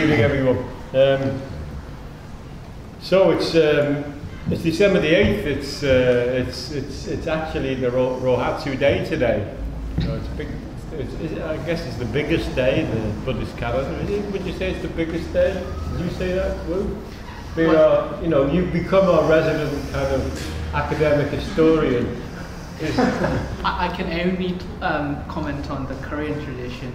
Good evening, everyone. So it's December the 8th. It's actually the Rohatsu day today. So it's big. I guess it's the biggest day in the Buddhist calendar. Would you say it's the biggest day? Would you say that, Wu? You know, you've become our resident kind of academic historian. I can only comment on the Korean tradition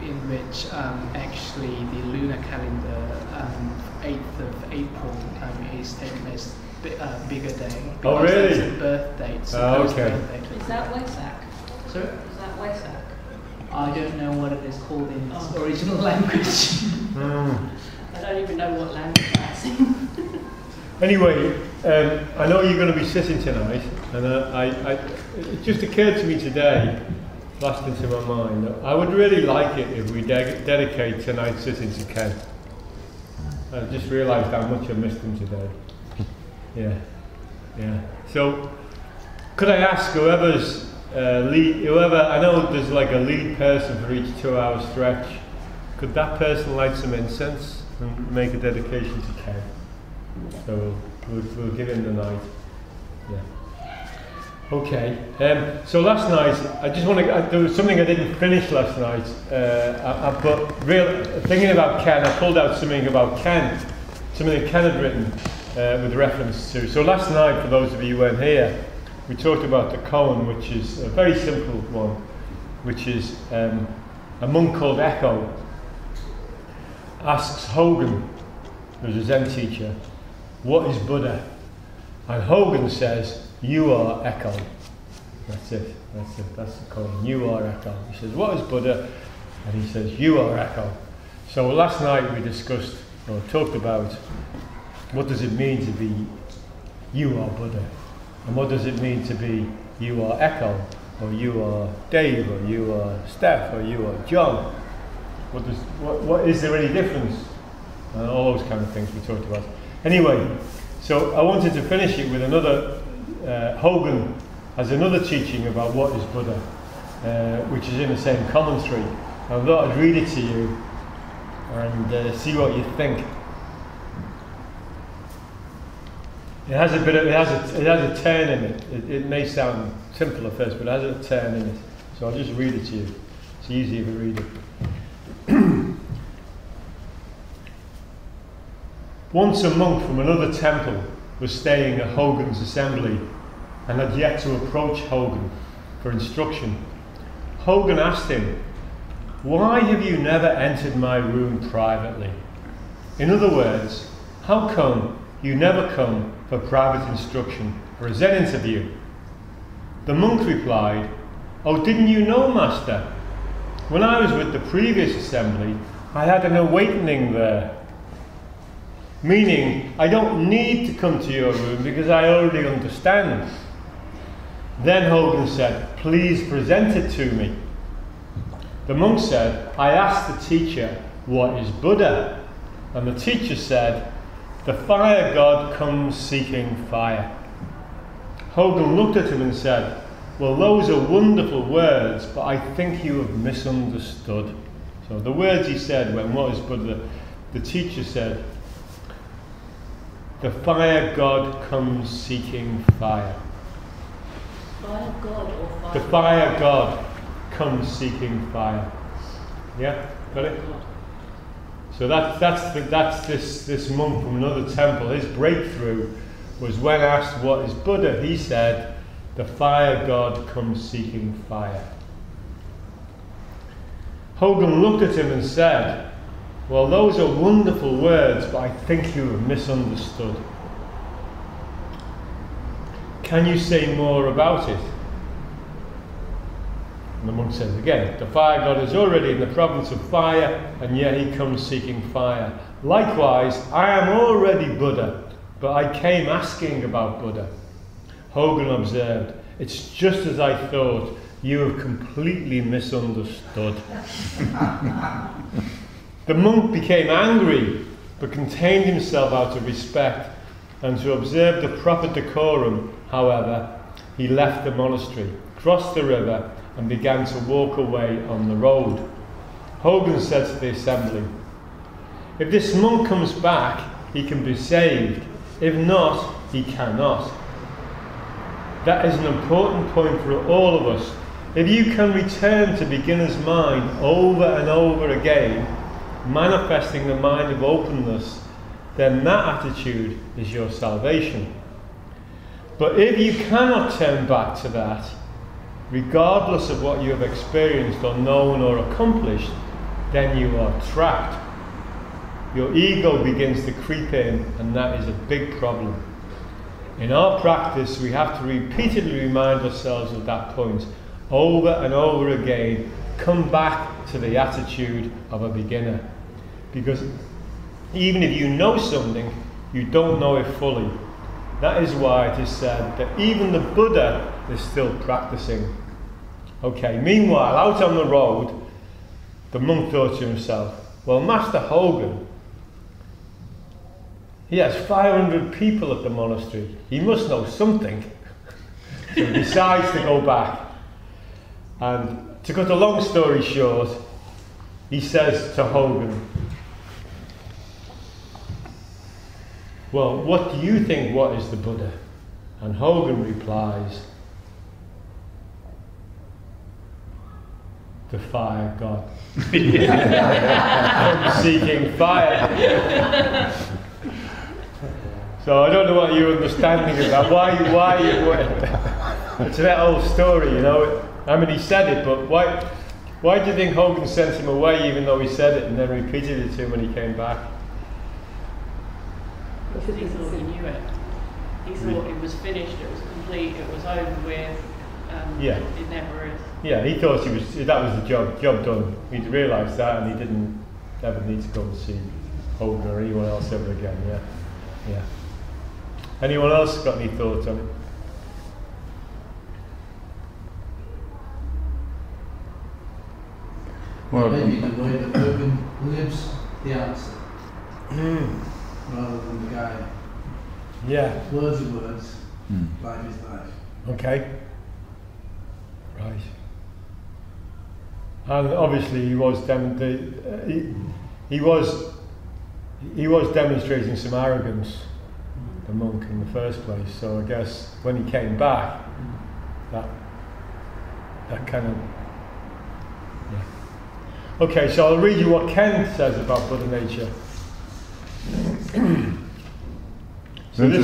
in which actually the lunar calendar 8th of April is taken as bigger day. Oh really? It's a birth date. Oh, okay. Is that Waisak? Sorry? Is that Waisak? I don't know what it is called in its original language. I don't even know what language that's in. Anyway, I know you're going to be sitting tonight, and it just occurred to me today, flashed into my mind, I would really like it if we dedicate tonight's sitting to Ken. I just realised how much I missed him today. Yeah. So, could I ask whoever's I know there's like a lead person for each 2-hour stretch, could that person light some incense and make a dedication to Ken? So we'll give him the night. Yeah. Okay. So last night, there was something I didn't finish last night. Thinking about Ken, I pulled out something about Ken, something that Ken had written with reference to. So last night, for those of you who weren't here, we talked about the koan, which is a very simple one, which is a monk called Echo asks Hōgen, who's a Zen teacher, what is Buddha? And Hōgen says, you are Echo. That's it, that's the koan. You are Echo. He says, what is Buddha? And he says, you are Echo. So last night we discussed, or talked about, what does it mean to be, you are Buddha? And what does it mean to be, you are Echo? Or you are Dave? Or you are Steph? Or you are John? What is there any difference? And all those kind of things we talked about. Anyway, so I wanted to finish it with another, Hōgen has another teaching about what is Buddha, which is in the same commentary. I thought I'd read it to you and see what you think. It has a turn in it. It may sound simple at first, but it has a turn in it. So I'll just read it to you. It's easier to read it. Once a monk from another temple was staying at Hōgen's assembly and had yet to approach Hōgen for instruction. Hōgen asked him, "Why have you never entered my room privately? In other words, how come you never come for private instruction for a Zen interview?" The monk replied, "Oh, didn't you know, Master? When I was with the previous assembly, I had an awakening there. Meaning, I don't need to come to your room because I already understand." Then Hōgen said, "Please present it to me." The monk said, "I asked the teacher, what is Buddha? And the teacher said, the fire god comes seeking fire." Hōgen looked at him and said, "Well, those are wonderful words, but I think you have misunderstood." So the words he said when what is Buddha, the teacher said, "The fire god comes seeking fire." Fire god or fire god? The fire god comes seeking fire. Yeah, got it? So that's this monk from another temple. His breakthrough was when asked what is Buddha, he said, "The fire god comes seeking fire." Hōgen looked at him and said, "Well, those are wonderful words, but I think you have misunderstood. Can you say more about it?" And the monk says again, "The fire god is already in the province of fire, and yet he comes seeking fire. Likewise, I am already Buddha, but I came asking about Buddha." Hōgen observed, "It's just as I thought. You have completely misunderstood." The monk became angry, but contained himself out of respect, and to observe the proper decorum, however, he left the monastery, crossed the river, and began to walk away on the road. Hōgen said to the assembly, If this monk comes back, he can be saved. If not, he cannot. That is an important point for all of us. If you can return to beginner's mind over and over again, manifesting the mind of openness, then that attitude is your salvation. But if you cannot turn back to that, regardless of what you have experienced or known or accomplished, then you are trapped. Your ego begins to creep in, and that is a big problem. In our practice, we have to repeatedly remind ourselves of that point, over and over again. Come back to the attitude of a beginner. Because even if you know something, you don't know it fully. That is why it is said that even the Buddha is still practicing. Okay, meanwhile, out on the road, the monk thought to himself, well, Master Hōgen, he has 500 people at the monastery. He must know something. So he decides to go back. And to cut a long story short, he says to Hōgen, well, what do you think, what is the Buddha? And Hōgen replies, the fire god. I'm seeking fire. So I don't know what your understanding is about. Why you, it's that old story, you know. I mean, he said it, but why do you think Hōgen sent him away even though he said it and then repeated it to him when he came back? Because he thought he knew it. He thought it was finished, it was complete, it was over with, yeah. It never is. Yeah, he thought that was the job done. He'd realised that and he didn't ever need to go and see Hōgen or anyone else ever again, yeah. Yeah. Anyone else got any thoughts on it? Well, maybe the way that Hōgen lives the answer, rather than the guy. Yeah. Words are words. Mm. Life is life. Okay. Right. And obviously, he was demonstrating some arrogance, the monk, in the first place. So I guess when he came back, that kind of. Okay, so I'll read you what Ken says about Buddha nature. It'd be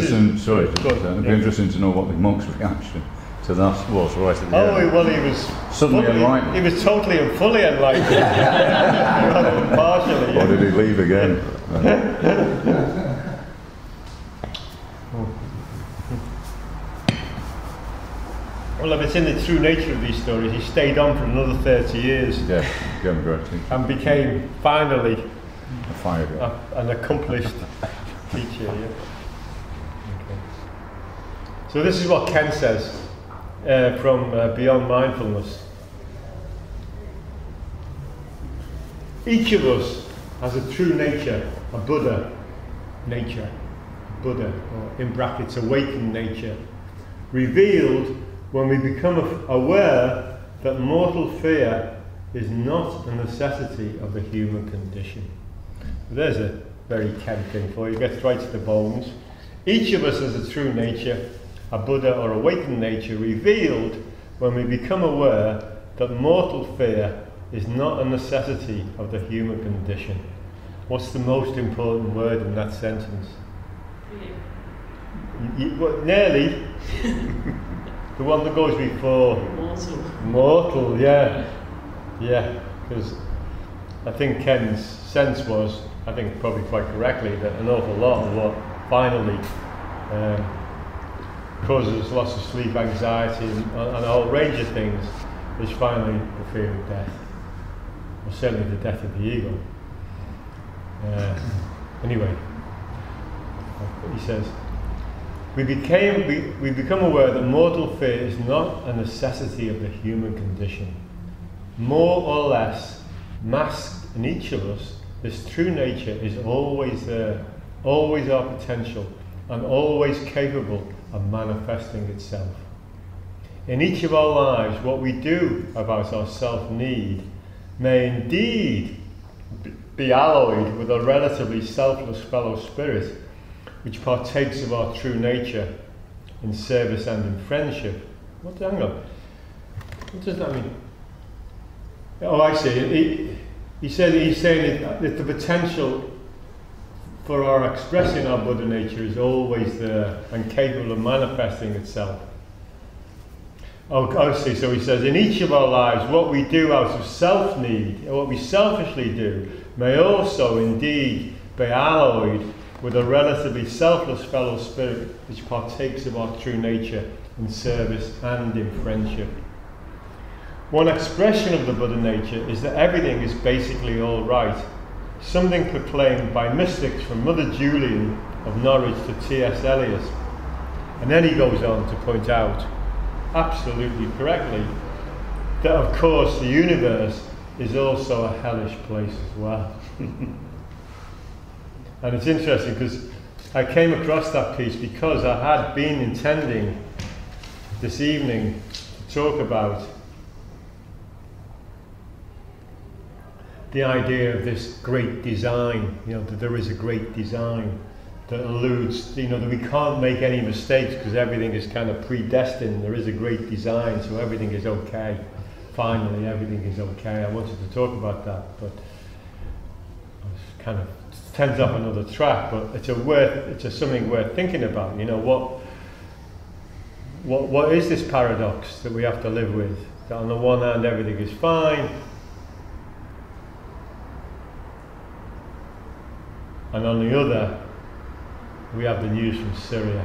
interesting to know what the monk's reaction to that was right at the end. Oh, well, he was suddenly enlightened. He was totally and fully enlightened. Rather than partially. Or did he leave again? Well, if it's in the true nature of these stories, he stayed on for another 30 years. Yeah, became great. And became finally a fire god, an accomplished teacher. Yeah. Okay. So this is what Ken says from Beyond Mindfulness. Each of us has a true nature, a Buddha nature, Buddha, or in brackets, awakened nature, revealed when we become aware that mortal fear is not a necessity of the human condition. There's a very Ken thing for you, gets right to the bones. Each of us has a true nature, a Buddha or awakened nature, revealed when we become aware that mortal fear is not a necessity of the human condition. What's the most important word in that sentence? Well, nearly. The one that goes before. Mortal. Mortal, yeah. Yeah, because I think Ken's sense was, I think probably quite correctly, that an awful lot of what finally causes loss of sleep, anxiety, and a whole range of things is finally the fear of death. Or certainly the death of the ego. Anyway, he says, We become aware that mortal fear is not a necessity of the human condition. More or less, masked in each of us, this true nature is always there, always our potential, and always capable of manifesting itself. In each of our lives, what we do about our self-need may indeed be alloyed with a relatively selfless fellow spirit which partakes of our true nature in service and in friendship. What, hang on, what does that mean? Oh, I see. He's saying that the potential for our expressing our Buddha nature is always there and capable of manifesting itself. Oh, I see. So he says, in each of our lives, what we do out of self-need, or what we selfishly do, may also indeed be alloyed with a relatively selfless fellow spirit which partakes of our true nature in service and in friendship. One expression of the Buddha nature is that everything is basically all right, something proclaimed by mystics from Mother Julian of Norwich to T.S. Eliot. And then he goes on to point out, absolutely correctly, that of course the universe is also a hellish place as well. And it's interesting because I came across that piece because I had been intending this evening to talk about the idea of this great design, you know, that there is a great design that eludes, you know, that we can't make any mistakes because everything is kind of predestined. There is a great design, so everything is okay. Finally, everything is okay. I wanted to talk about that, but it's kind of turns up another track, but it's something worth thinking about. You know, what is this paradox that we have to live with? That on the one hand everything is fine, and on the other we have the news from Syria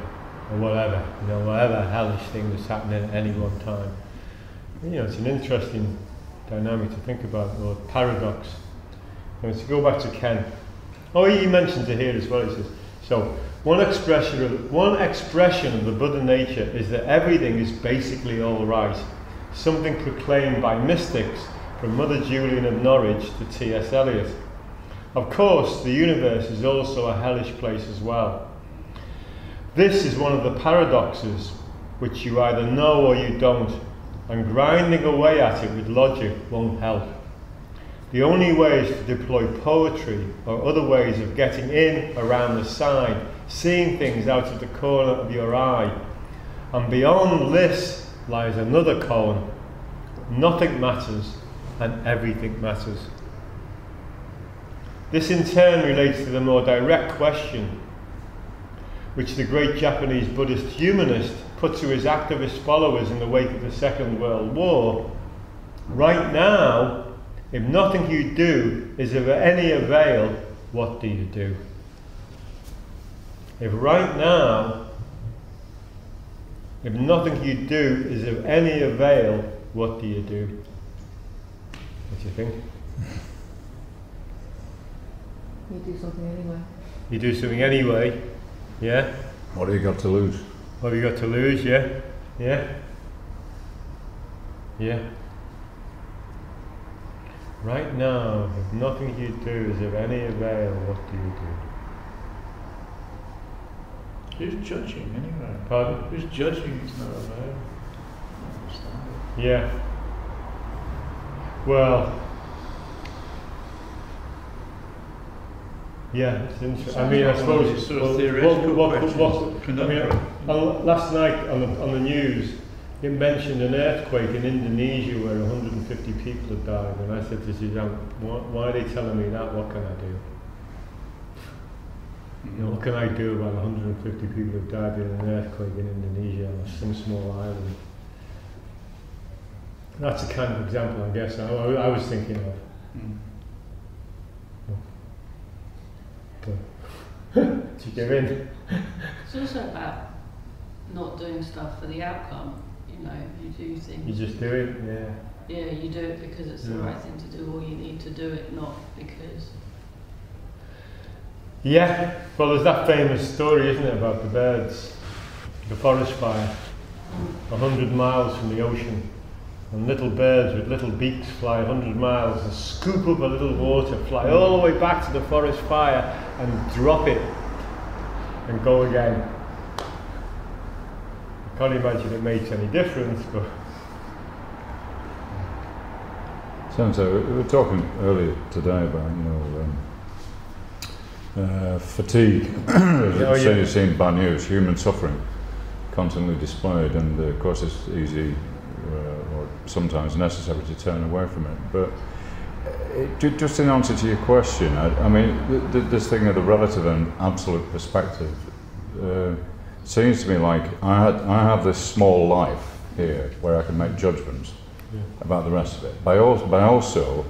or whatever, you know, whatever hellish thing that's happening at any one time. You know, it's an interesting dynamic to think about, or paradox. And to go back to Ken. Oh, he mentions it here as well. He says, so one expression of the Buddha nature is that everything is basically all right, something proclaimed by mystics from Mother Julian of Norwich to T.S. Eliot. Of course, the universe is also a hellish place as well. This is one of the paradoxes which you either know or you don't, and grinding away at it with logic won't help. The only way is to deploy poetry or other ways of getting in, around the side, seeing things out of the corner of your eye. And beyond this lies another cone. Nothing matters and everything matters. This in turn relates to the more direct question which the great Japanese Buddhist humanist put to his activist followers in the wake of the Second World War. Right now, if nothing you do is of any avail, what do you do? If right now, if nothing you do is of any avail, what do you do? What do you think? You do something anyway. You do something anyway, yeah? What have you got to lose? What have you got to lose, yeah? Yeah? Yeah? Right now, if nothing you do is of any avail, what do you do? Who's judging anyway? Pardon? Who's judging it's not of avail? Yeah. Well, yeah, it's interesting. So I mean, I suppose it's sort of theoretical. Last night on the news, it mentioned an earthquake in Indonesia where 150 people had died, and I said to Suzanne, why are they telling me that? What can I do? You know, what can I do about 150 people who died in an earthquake in Indonesia on some small island? That's the kind of example, I guess, I was thinking of. But to give in. It's also about not doing stuff for the outcome. You know, you do things. You just do it, yeah. Yeah, you do it because it's the right thing to do, or you need to do it, not because... Yeah, well there's that famous story, isn't it, about the birds, the forest fire, 100 miles from the ocean, and little birds with little beaks fly 100 miles and scoop up a little water, fly all the way back to the forest fire and drop it and go again. I can't imagine it makes any difference, but so-and-so. We were talking earlier today about, you know, fatigue, seen by news, human suffering constantly displayed, and of course it's easy or sometimes necessary to turn away from it. But it, just in answer to your question, I mean, this thing of the relative and absolute perspective seems to me like I have this small life here where I can make judgments about the rest of it, by also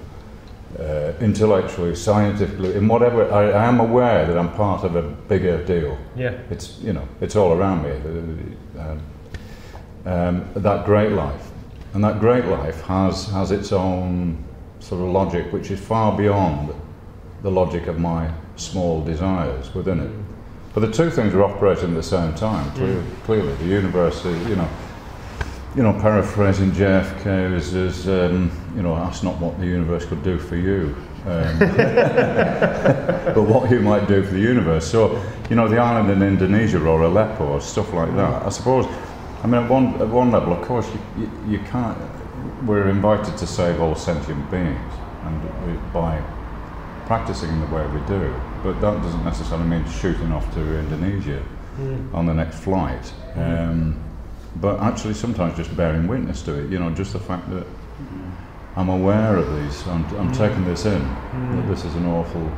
intellectually, scientifically, in whatever, I am aware that I'm part of a bigger deal. Yeah. It's, you know, it's all around me. That great life. And that great life has its own sort of logic, which is far beyond the logic of my small desires within it. But the two things are operating at the same time, clearly. The universe is, you know, paraphrasing JFK is you know, that's not what the universe could do for you, but what you might do for the universe. So, you know, the island in Indonesia or Aleppo or stuff like that, I suppose, I mean, at one level, of course, you can't, we're invited to save all sentient beings, and by practicing the way we do, but that doesn't necessarily mean shooting off to Indonesia on the next flight. But actually sometimes just bearing witness to it, you know, just the fact that I'm aware of these, I'm taking this in, that this is an awful...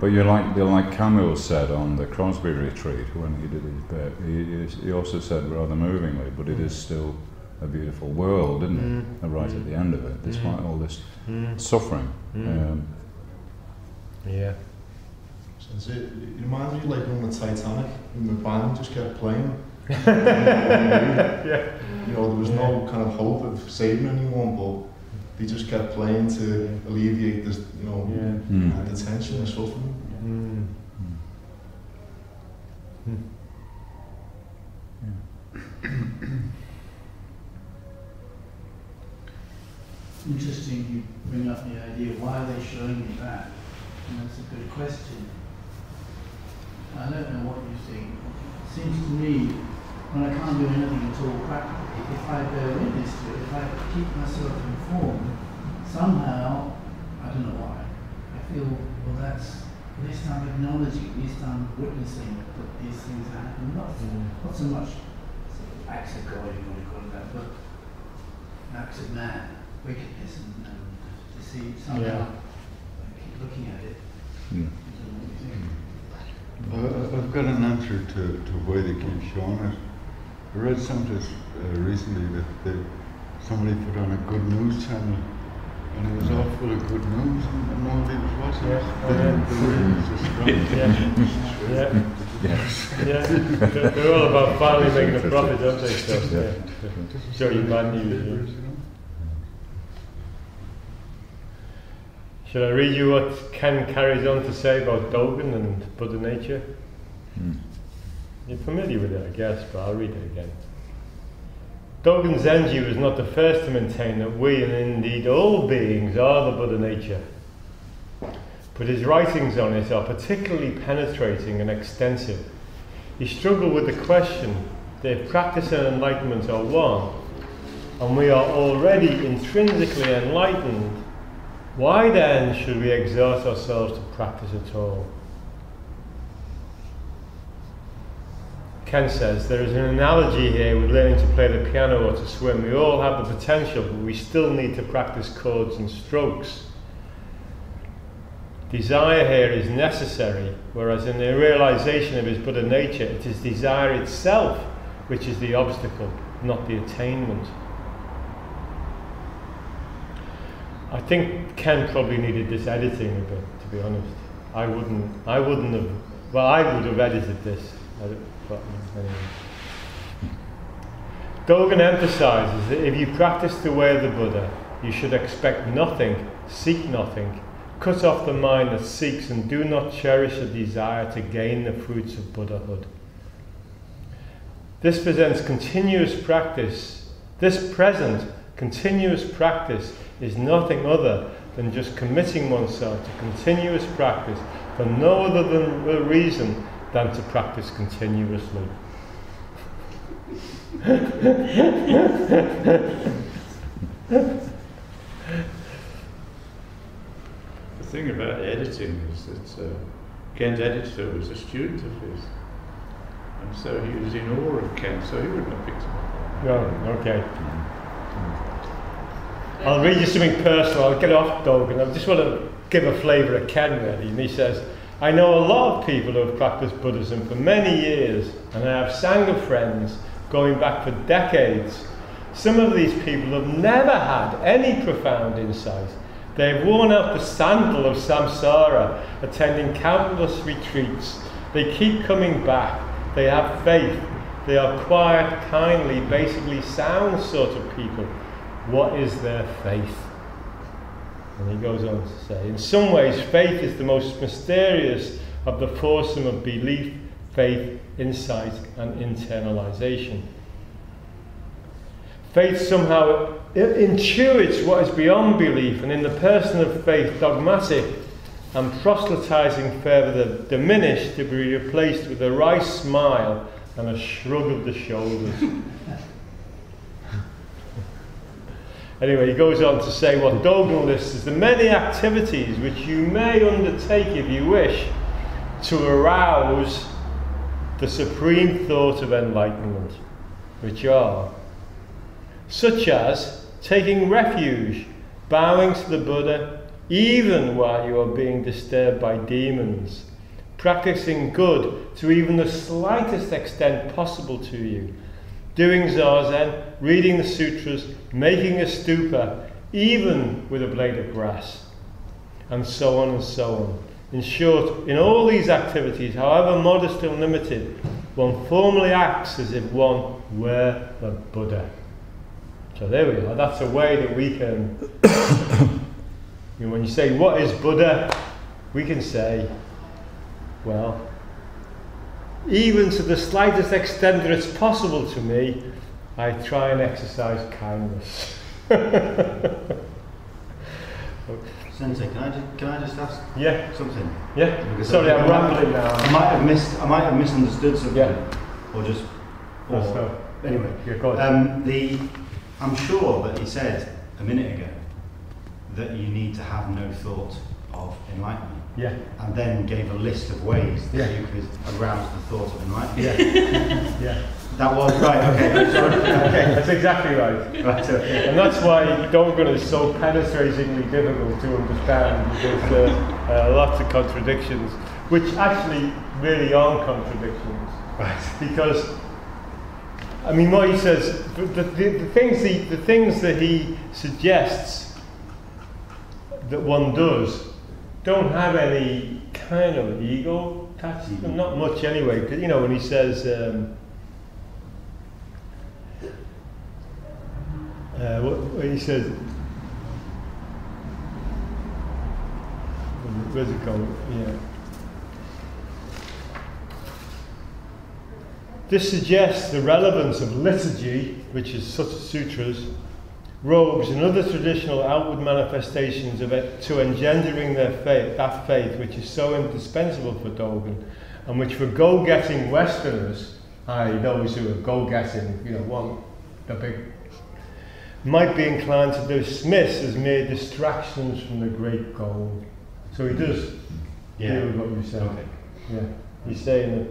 But you're like Camus said on the Crosby retreat, when he did his bit, he also said rather movingly, but it is still a beautiful world, isn't it? Right at the end of it, despite all this suffering. Yeah. So it reminds me like on the Titanic, when the band just kept playing. Yeah. You know, there was no kind of hope of saving anyone, but they just kept playing to alleviate this, you know, the tension and suffering. Interesting, you bring up the idea, why are they showing me that? And that's a good question. I don't know what you think. It seems to me, when I can't do anything at all practically, if I bear witness to it, if I keep myself informed, somehow, I don't know why, I feel, well, that's, at least I'm acknowledging, at least I'm witnessing that these things are happening. Not so much acts of God, you want to call it that, but acts of man, wickedness and deceit, somehow. I keep looking at it. I don't know what you think. I've got an answer to why they keep showing it. I read someplace recently that somebody put on a good news channel, and it was all full of good news, and nobody was watching it. Yeah. They're all about finally making a profit, don't they? So, show you bad news. Shall I read you what Ken carries on to say about Dogen and Buddha nature? You're familiar with it, I guess, but I'll read it again. Dogen Zenji was not the first to maintain that we, and indeed all beings, are the Buddha nature. But his writings on it are particularly penetrating and extensive. He struggled with the question that if practice and enlightenment are one, and we are already intrinsically enlightened, why then should we exert ourselves to practice at all? Ken says, there is an analogy here with learning to play the piano or to swim. We all have the potential, but we still need to practice chords and strokes. Desire here is necessary, whereas in the realization of his Buddha nature, it is desire itself which is the obstacle, not the attainment. I think Ken probably needed this editing a bit, to be honest. I wouldn't have, well, I would have edited this. But anyway. Dogen emphasizes that if you practice the way of the Buddha, you should expect nothing, seek nothing, cut off the mind that seeks, and do not cherish a desire to gain the fruits of Buddhahood. This presents continuous practice. This present continuous practice is nothing other than just committing oneself to continuous practice for no other than a reason than to practice continuously. thing about editing is that Ken's editor was a student of his, and so he was in awe of Ken, so he wouldn't have picked him up. Oh, okay. I'll read you something personal. I'll get off Dogen. I just want to give a flavour of Ken, really. And he says, I know a lot of people who have practiced Buddhism for many years, and I have Sangha friends going back for decades. Some of these people have never had any profound insight. They've worn out the sandal of samsara, attending countless retreats. They keep coming back. They have faith. They are quiet, kindly, basically sound sort of people. What is their faith? And he goes on to say, in some ways, faith is the most mysterious of the foursome of belief, faith, insight, and internalization. Faith somehow intuits what is beyond belief, and in the person of faith, dogmatic and proselytizing further diminished to be replaced with a wry smile and a shrug of the shoulders. Anyway, he goes on to say what Dogen lists as the many activities which you may undertake if you wish to arouse the supreme thought of enlightenment, which are such as taking refuge, bowing to the Buddha, even while you are being disturbed by demons, practicing good to even the slightest extent possible to you, doing Zazen, reading the sutras, making a stupa, even with a blade of grass, and so on and so on. In short, in all these activities, however modest and limited, one formally acts as if one were the Buddha. So there we are, that's a way that we can, you know, when you say, what is Buddha? We can say, well, even to the slightest extent that it's possible to me, I try and exercise kindness. Sensei, can I just ask something? Yeah. Because sorry, I'm rambling now. I might have misunderstood something. Yeah. Or just. Or, no. Anyway, I'm sure that he said a minute ago that you need to have no thought of enlightenment. Yeah. And then gave a list of ways that you could arouse the thought of enlightenment. Yeah. That was right. Okay. Sorry. Okay. That's exactly right. Right. Okay. And that's why Dogen is so penetratingly difficult to understand, because lots of contradictions, which actually really aren't contradictions. Right. Because, I mean, what he says, the things that he suggests that one does don't have any kind of ego attached to them, not much anyway. Because, you know, when he says, where's it going? Yeah. This suggests the relevance of liturgy, which is such sutras, robes and other traditional outward manifestations of it to engendering their faith, that faith which is so indispensable for Dogen, and which for go-getting Westerners, i.e. those who are go-getting, you know, want the big, might be inclined to dismiss as mere distractions from the great goal. So he does hear what you said. Okay. Yeah. He's saying that,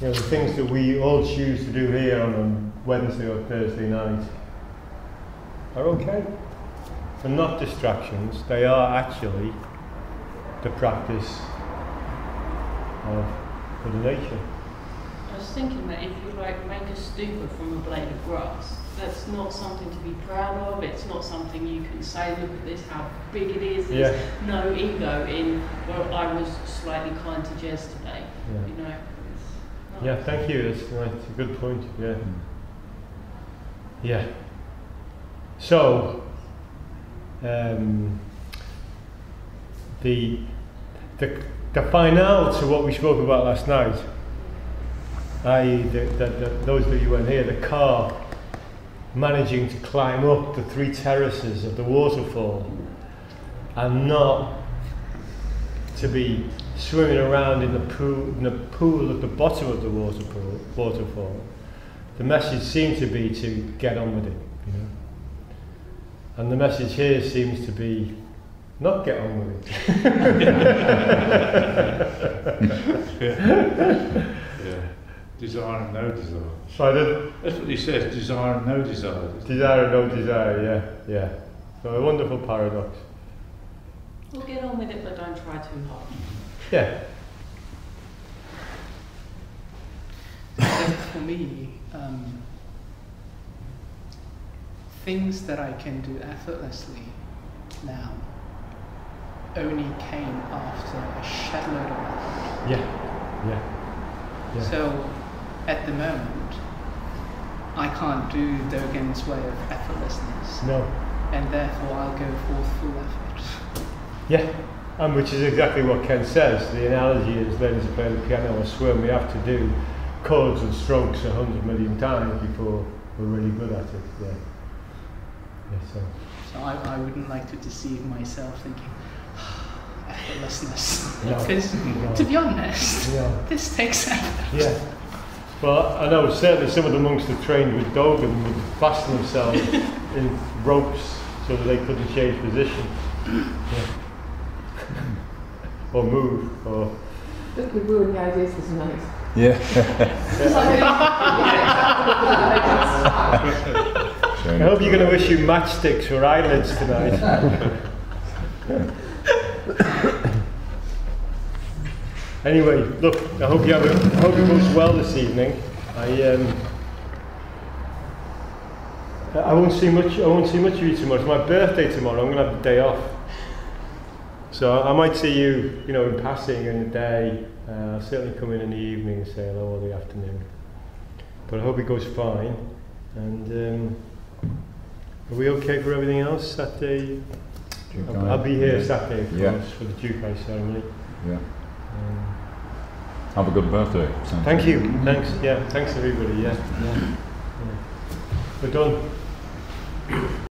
you know, the things that we all choose to do here on a Wednesday or Thursday night are okay. They're not distractions, they are actually the practice of Buddha nature. I was thinking that if you like make a stupa from a blade of grass, that's not something to be proud of, it's not something you can say, look at this, how big it is, there's no ego in, well, I was slightly kind to Jez today, you know. Yeah, thank you, that's a good point, yeah. Yeah. So, the finale to what we spoke about last night, i.e. those of you who weren't here, the car managing to climb up the three terraces of the waterfall and not to be swimming around in the pool at the bottom of the waterfall, the message seemed to be to get on with it, you know. And the message here seems to be not get on with it. Yeah. Yeah. Desire and no desire. So that's what he says, desire and no desire. Desire and no desire, yeah, yeah. So a wonderful paradox. We'll get on with it, but don't try too hard. Yeah. For me, things that I can do effortlessly now only came after a shitload of effort. Yeah, yeah, yeah. So at the moment, I can't do Dogen's way of effortlessness. No. And therefore, I'll go forth full effort. Yeah, and which is exactly what Ken says. The analogy is learning to play the piano or swim. We have to do chords and strokes 100 million times before we're really good at it. Yeah. Yeah, so I wouldn't like to deceive myself thinking effortlessness, because no. To be honest, yeah, this takes effort. Yeah. Well, I know certainly some of the monks that trained with Dogen would fasten themselves in ropes so that they couldn't change position, yeah. Or move, or. Look, we're ruining ideas for tonight. Yeah. I hope you're going to wish you matchsticks or eyelids tonight. Anyway, look, I hope it goes well this evening. I won't see much of you tomorrow. It's my birthday tomorrow. I'm going to have the day off. So I might see you, you know, in passing in the day. I'll certainly come in the evening and say hello all the afternoon. But I hope it goes fine. And are we okay for everything else Saturday? I'll be here, yeah. Saturday, of yeah. course, for the Jukai ceremony. Yeah. Have a good birthday. Thank you. Mm-hmm. Thanks. Yeah. Thanks everybody. Yeah. Yeah. Yeah. We're done.